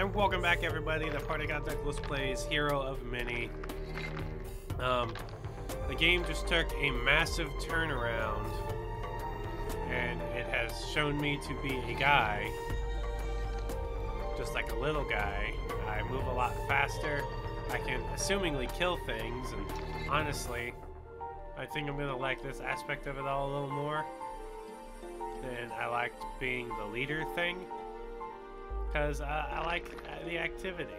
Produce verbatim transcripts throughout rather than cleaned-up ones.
And welcome back, everybody, to Party God Douglas Plays Hero of Many. Um, the game just took a massive turnaround, and it has shown me to be a guy, just like a little guy. I move a lot faster. I can assumingly kill things, and honestly, I think I'm gonna like this aspect of it all a little more than I liked being the leader thing. Because uh, I like the activity.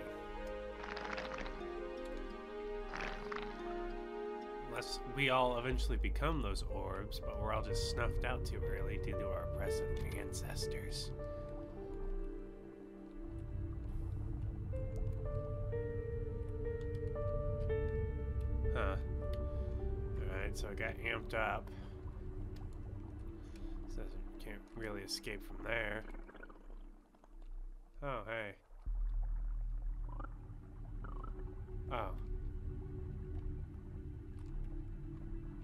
Unless we all eventually become those orbs, but we're all just snuffed out too early due to our oppressive ancestors. Huh. Alright, so I got amped up. So I can't really escape from there. Oh, hey. Oh.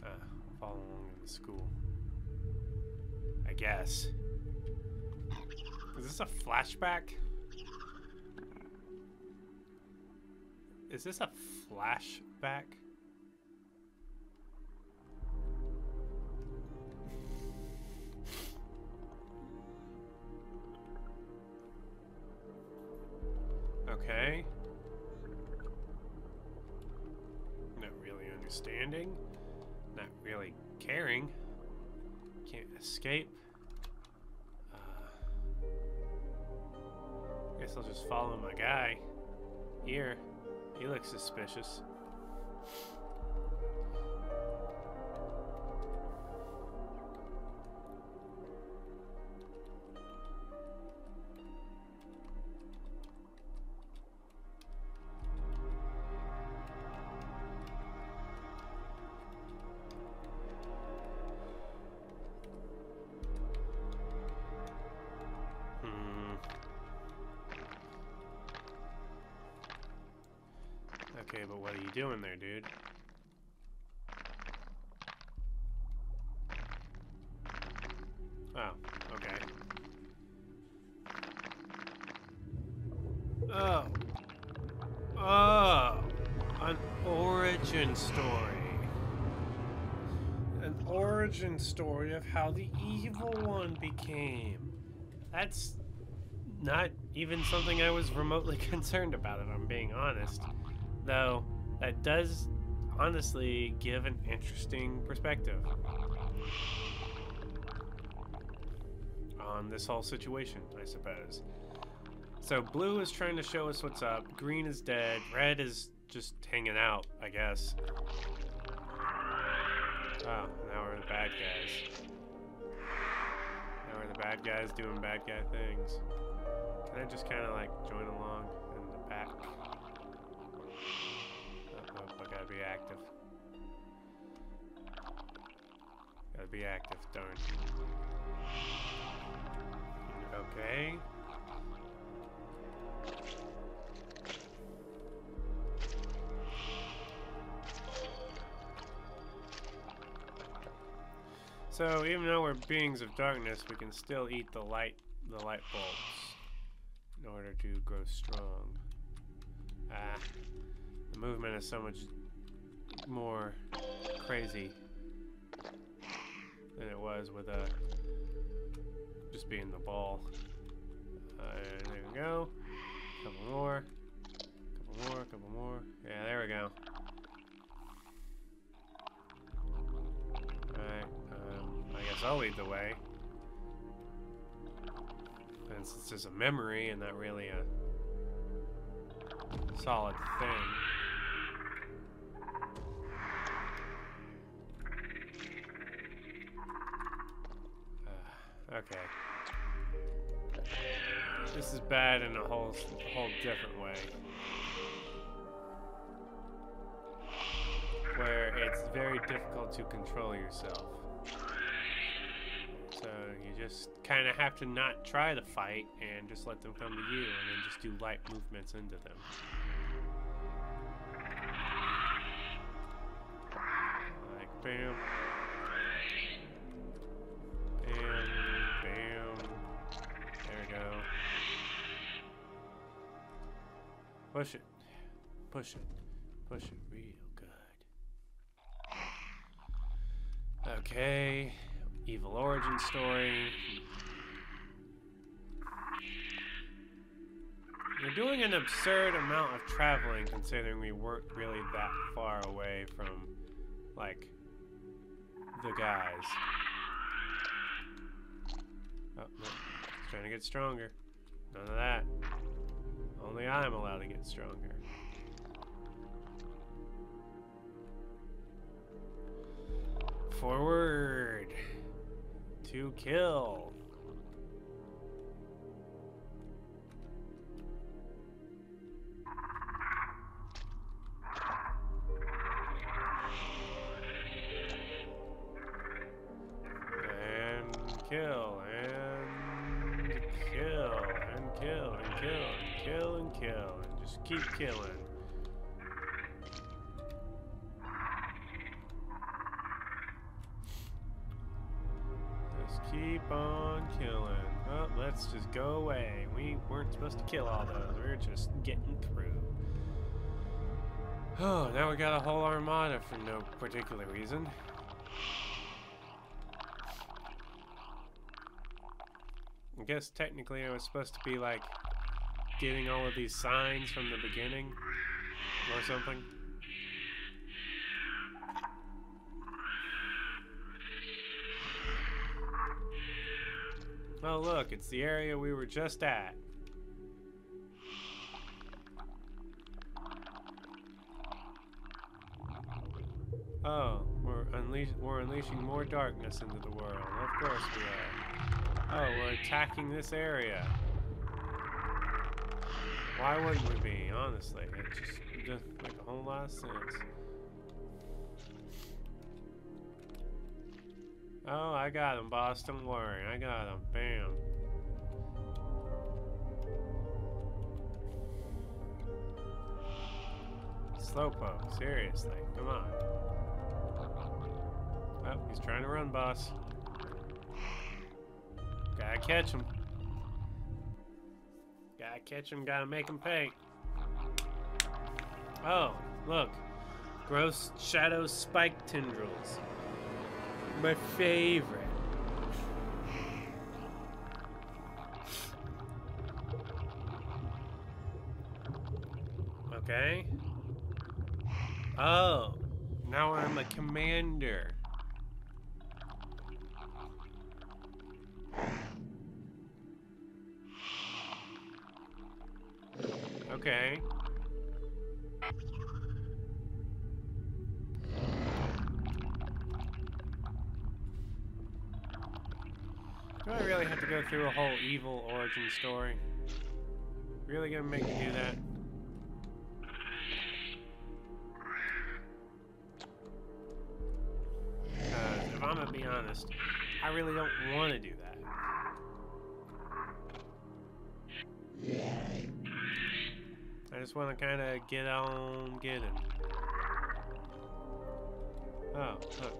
Uh, follow along in the school, I guess. Is this a flashback? Is this a flashback? Okay. Not really understanding. Not really caring. Can't escape. Uh, guess I'll just follow my guy. Here. He looks suspicious. Okay, but what are you doing there, dude? Oh, okay. Oh. Oh! An origin story. An origin story of how the evil one became. That's not even something I was remotely concerned about, if I'm being honest. Though, that does honestly give an interesting perspective on this whole situation, I suppose. So blue is trying to show us what's up, green is dead, red is just hanging out, I guess. Oh, now we're the bad guys. Now we're the bad guys doing bad guy things. Can I just kind of like join along in the back? Be active. Gotta be active, darn. Okay. So even though we're beings of darkness, we can still eat the light, the light bulbs, in order to grow strong. Ah, the movement is so much more crazy than it was with uh, just being the ball. Uh, there we go. Couple more. Couple more. Couple more. Yeah, there we go. Alright. Um, I guess I'll lead the way. Since it's just a memory and not really a solid thing. Okay. This is bad in a whole, whole different way. Where it's very difficult to control yourself. So you just kind of have to not try to fight and just let them come to you and then just do light movements into them. Like, bam. Bam. There we go. Push it. Push it. Push it real good. Okay. Evil origin story. We're doing an absurd amount of traveling considering we weren't really that far away from, like, the guys. Oh, no. It's trying to get stronger. None of that. Only I'm allowed to get stronger. Forward. To kill. Kill and kill and kill and kill and kill and kill and just keep killing. Just keep on killing. Oh, let's just go away. We weren't supposed to kill all those. We were just getting through. Oh, now we got a whole armada for no particular reason. I guess technically I was supposed to be like getting all of these signs from the beginning or something. Oh look, it's the area we were just at. Oh, we're, unleash- we're unleashing more darkness into the world. Of course we are. Oh, we're attacking this area. Why wouldn't we be, honestly? It just doesn't make a whole lot of sense. Oh, I got him, boss. Don't worry. I got him. Bam. Slowpoke. Seriously. Come on. Oh, he's trying to run, boss. Gotta catch him. Gotta catch him, gotta make him pay. Oh, look. Gross shadow spike tendrils. My favorite. Okay. Oh, now I'm a commander. Okay. Do I really have to go through a whole evil origin story? Really gonna make me do that? Because if I'm gonna be honest, I really don't want to do that. I just want to kind of get on, get him. Oh, look.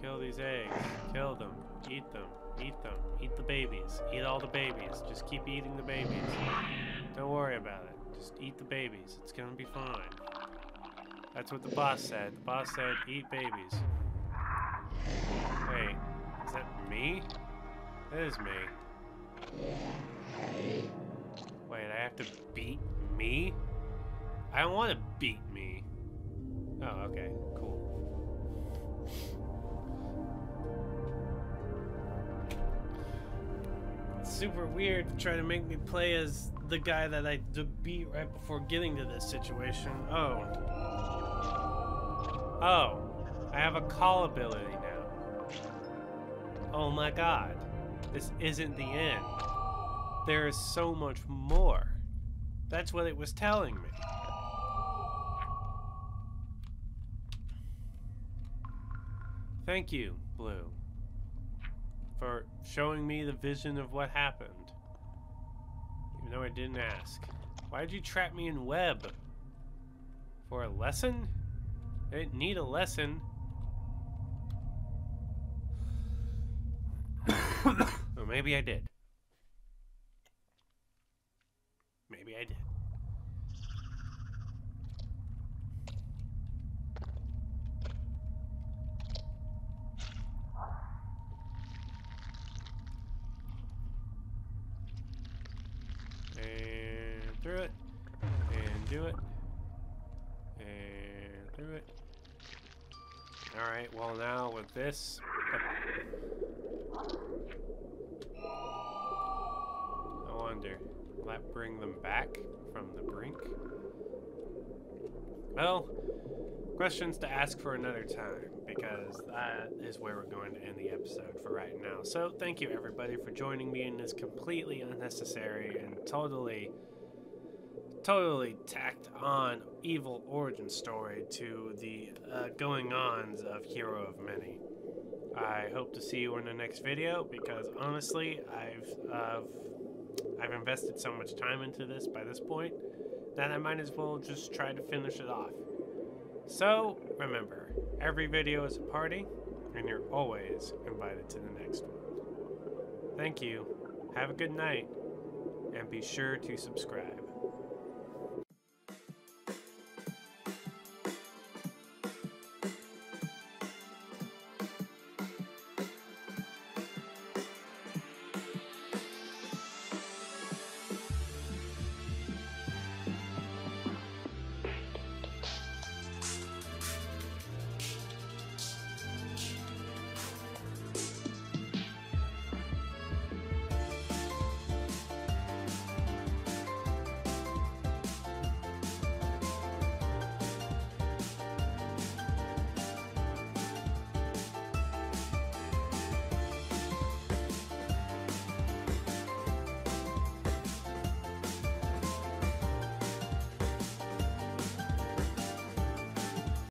Kill these eggs. Kill them. Eat them. Eat them. Eat the babies. Eat all the babies. Just keep eating the babies. Don't worry about it. Just eat the babies. It's gonna be fine. That's what the boss said. The boss said, eat babies. Wait, is that me? That is me. Wait, I have to beat me? I don't want to beat me. Oh, okay, cool. It's super weird to try to make me play as the guy that I beat right before getting to this situation. Oh. Oh, I have a call ability now. Oh my god, this isn't the end. There is so much more. That's what it was telling me. Thank you, Blue, for showing me the vision of what happened. Even though I didn't ask. Why did you trap me in web? For a lesson? I didn't need a lesson. Or maybe I did. Maybe I did. and through it, and do it, and through it. Alright, well now with this, I wonder, will that bring them back from the brink? Well, questions to ask for another time, because that is where we're going to end the episode for right now. So thank you everybody for joining me in this completely unnecessary and totally, totally tacked on evil origin story to the uh, going-ons of Hero of Many. I hope to see you in the next video, because honestly, I've, uh, I've invested so much time into this by this point that I might as well just try to finish it off. So, remember, every video is a party, and you're always invited to the next one. Thank you, have a good night, and be sure to subscribe.